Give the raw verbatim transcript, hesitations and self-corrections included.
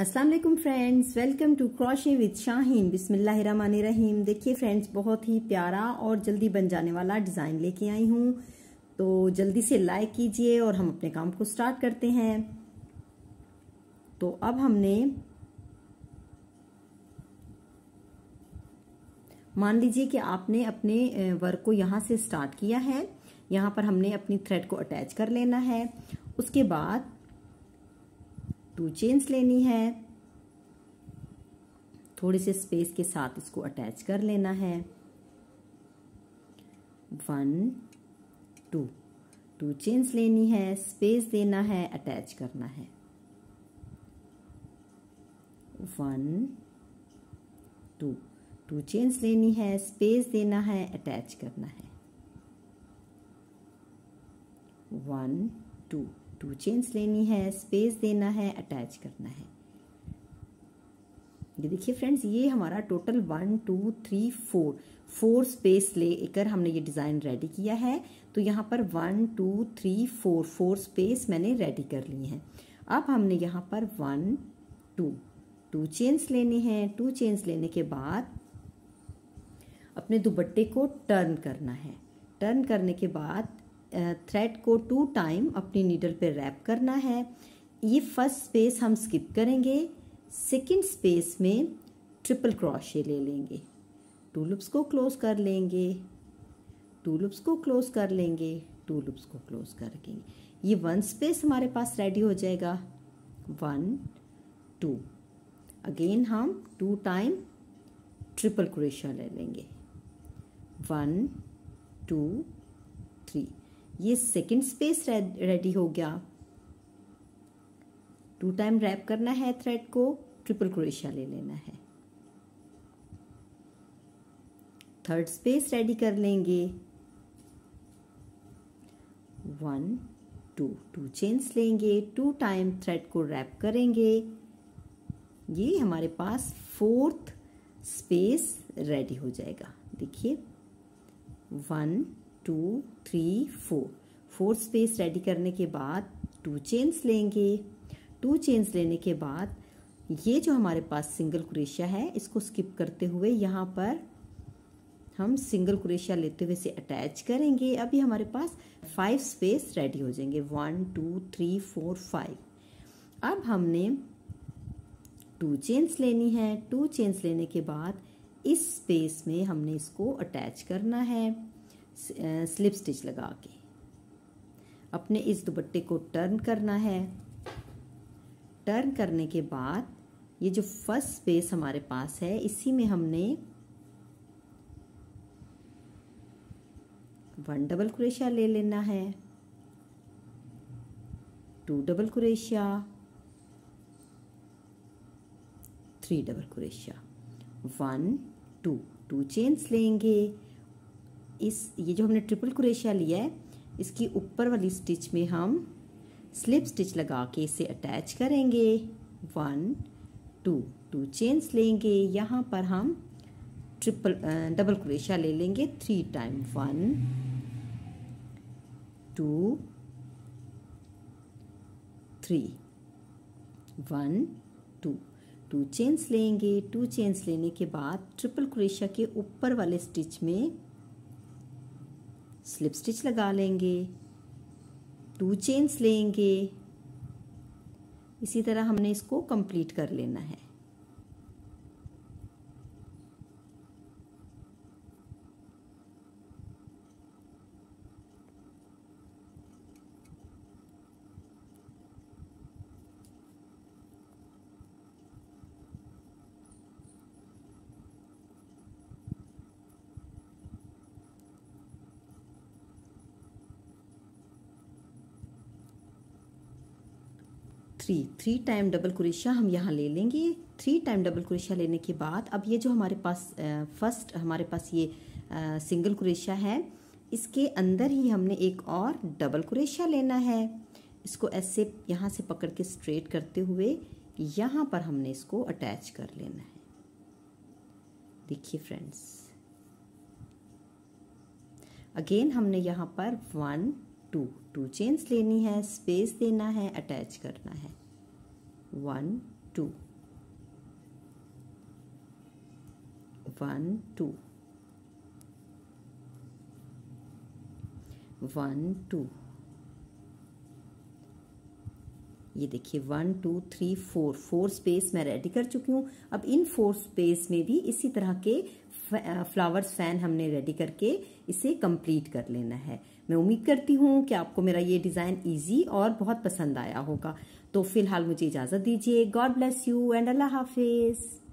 अस्सलाम वालेकुम friends, welcome to crochet with Shaheen. बिस्मिल्लाहिर्रहमानिर्रहीम। देखिए फ्रेंड्स, बहुत ही प्यारा और जल्दी बन जाने वाला डिज़ाइन लेके आई हूँ, तो जल्दी से लाइक कीजिए और हम अपने काम को स्टार्ट करते हैं। तो अब हमने मान लीजिए कि आपने अपने वर्क को यहाँ से स्टार्ट किया है, यहाँ पर हमने अपनी थ्रेड को अटैच कर लेना है। उसके बाद टू चेन्स लेनी है, थोड़े से स्पेस के साथ इसको अटैच कर लेना है। वन टू टू चेन्स लेनी है, स्पेस देना है, अटैच करना है। वन टू टू चेन्स लेनी है, स्पेस देना है, अटैच करना है। वन टू टू चेन्स लेनी है, स्पेस देना है, अटैच करना है। ये देखिए फ्रेंड्स, ये हमारा total one two three four four space लेकर हमने ये डिज़ाइन रेडी किया है। तो यहाँ पर one two three four four space मैंने रेडी कर ली हैं। अब हमने यहाँ पर वन टू टू चेन्स लेने हैं। टू चेन्स लेने के बाद अपने दुपट्टे को टर्न करना है। टर्न करने के बाद थ्रेड को टू टाइम अपनी नीडल पे रैप करना है। ये फर्स्ट स्पेस हम स्किप करेंगे, सेकंड स्पेस में ट्रिपल क्रोशे ले लेंगे, टू लूप्स को क्लोज कर लेंगे, टू लूप्स को क्लोज कर लेंगे, टू लूप्स को क्लोज कर लेंगे। ये वन स्पेस हमारे पास रेडी हो जाएगा। वन टू, अगेन हम टू टाइम ट्रिपल क्रोशे ले लेंगे। वन टू थ्री, ये सेकंड स्पेस रेडी हो गया। टू टाइम रैप करना है थ्रेड को, ट्रिपल क्रोशिया ले लेना है। थर्ड स्पेस रेडी कर लेंगे। वन टू टू चेन्स लेंगे, टू टाइम थ्रेड को रैप करेंगे। ये हमारे पास फोर्थ स्पेस रेडी हो जाएगा। देखिए, one two three four, four space ready करने के बाद टू चेन्स लेंगे। टू चेन्स लेने के बाद ये जो हमारे पास सिंगल क्रोशिया है, इसको स्किप करते हुए यहाँ पर हम सिंगल क्रोशिया लेते हुए से अटैच करेंगे। अभी हमारे पास फाइव स्पेस रेडी हो जाएंगे। One two three four five. अब हमने टू चेन्स लेनी है। टू चेन्स लेने के बाद इस स्पेस में हमने इसको अटैच करना है स्लिप स्टिच लगा के। अपने इस दुपट्टे को टर्न करना है। टर्न करने के बाद ये जो फर्स्ट स्पेस हमारे पास है, इसी में हमने वन डबल क्रोशिया ले लेना है, टू डबल क्रोशिया, थ्री डबल क्रोशिया। वन टू टू चेन्स लेंगे। इस ये जो हमने ट्रिपल क्रोशिया लिया है, इसकी ऊपर वाली स्टिच में हम स्लिप स्टिच लगा के इसे अटैच करेंगे। वन टू टू चेन्स लेंगे, यहाँ पर हम ट्रिपल डबल क्रोशिया ले लेंगे three time. One two three, one two two chains लेंगे। टू चेन्स लेने के बाद ट्रिपल क्रोशिया के ऊपर वाले स्टिच में स्लिप स्टिच लगा लेंगे, टू चेन्स लेंगे। इसी तरह हमने इसको कंप्लीट कर लेना है। थ्री थ्री टाइम डबल क्रोशिया हम यहाँ ले लेंगे। थ्री टाइम डबल क्रोशिया लेने के बाद अब ये जो हमारे पास फर्स्ट हमारे पास ये आ, सिंगल क्रोशिया है, इसके अंदर ही हमने एक और डबल क्रोशिया लेना है। इसको ऐसे यहाँ से पकड़ के स्ट्रेट करते हुए यहाँ पर हमने इसको अटैच कर लेना है। देखिए फ्रेंड्स, अगेन हमने यहाँ पर वन टू टू चेन्स लेनी है, स्पेस देना है, अटैच करना है। One two, one two, one two, ये देखिए one two three four, four space मैं रेडी कर चुकी हूँ। अब इन फोर स्पेस में भी इसी तरह के फ्लावर्स फैन हमने रेडी करके इसे कंप्लीट कर लेना है। मैं उम्मीद करती हूँ कि आपको मेरा ये डिज़ाइन इजी और बहुत पसंद आया होगा। तो फिलहाल मुझे इजाज़त दीजिए। गॉड ब्लेस यू एंड अल्लाह हाफिज़।